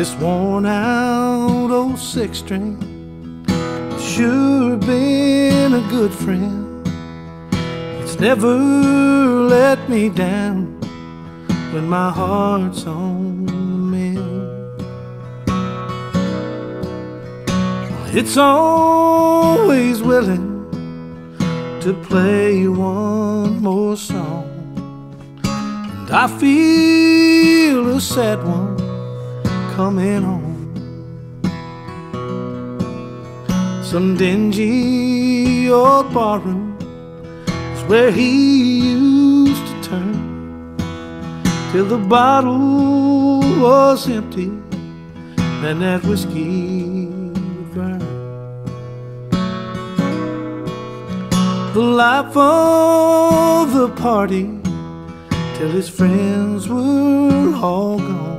This worn out old six string sure been a good friend. It's never let me down when my heart's on the mend. It's always willing to play one more song, and I feel a sad one coming on. Some dingy old barroom is where he used to turn till the bottle was empty and that whiskey burned. The life of the party till his friends were all gone.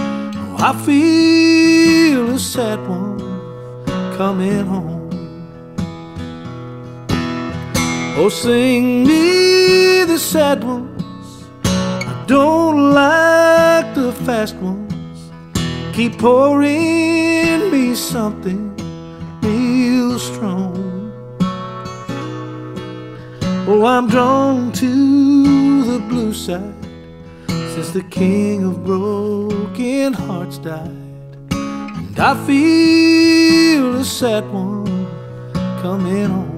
Oh, I feel a sad one coming home. Oh, sing me the sad ones. I don't like the fast ones. Keep pouring me something real strong. Oh, I'm drawn to the blue side since the king of broken hearts died, and I feel a sad one coming home.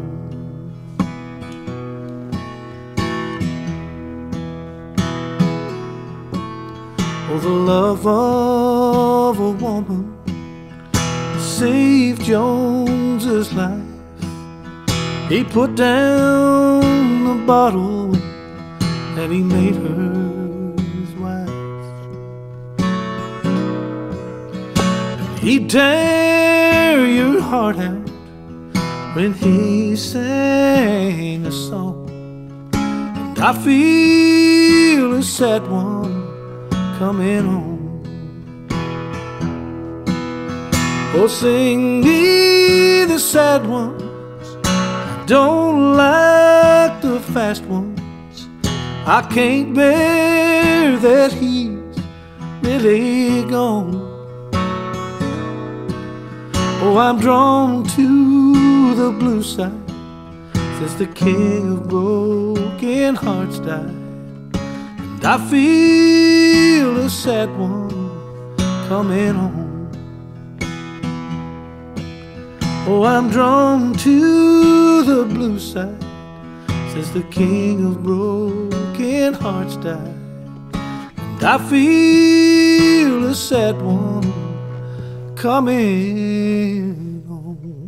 Oh, the love of a woman saved Jones's life. He put down the bottle and he made her his wife. He'd tear your heart out when he sang a song, and I feel a sad one coming home. Oh, sing me the sad one. Don't like the fast ones. I can't bear that he's really gone. Oh, I'm drawn to the blue side since the king of broken hearts died, and I feel a sad one coming home. Oh, I'm drawn to the blue side since the king of broken hearts died, and I feel a sad one coming home.